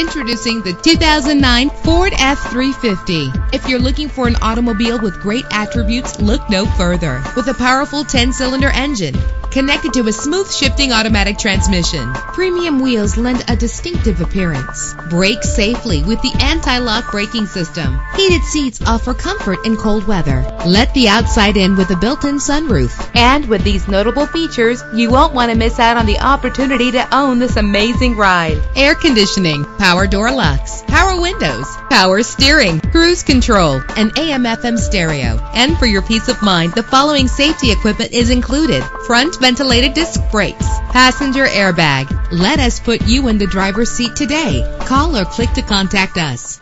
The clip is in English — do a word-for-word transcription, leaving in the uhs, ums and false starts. Introducing the two thousand nine Ford F three fifty. If you're looking for an automobile with great attributes, look no further. With a powerful ten-cylinder engine connected to a smooth shifting automatic transmission, premium wheels lend a distinctive appearance. Brake safely with the anti-lock braking system. Heated seats offer comfort in cold weather. Let the outside in with a built-in sunroof. And with these notable features, you won't want to miss out on the opportunity to own this amazing ride. Air conditioning, power door locks, power windows, power steering, cruise control, and A M F M stereo. And for your peace of mind, the following safety equipment is included: front ventilated disc brakes, passenger airbag. Let us put you in the driver's seat today. Call or click to contact us.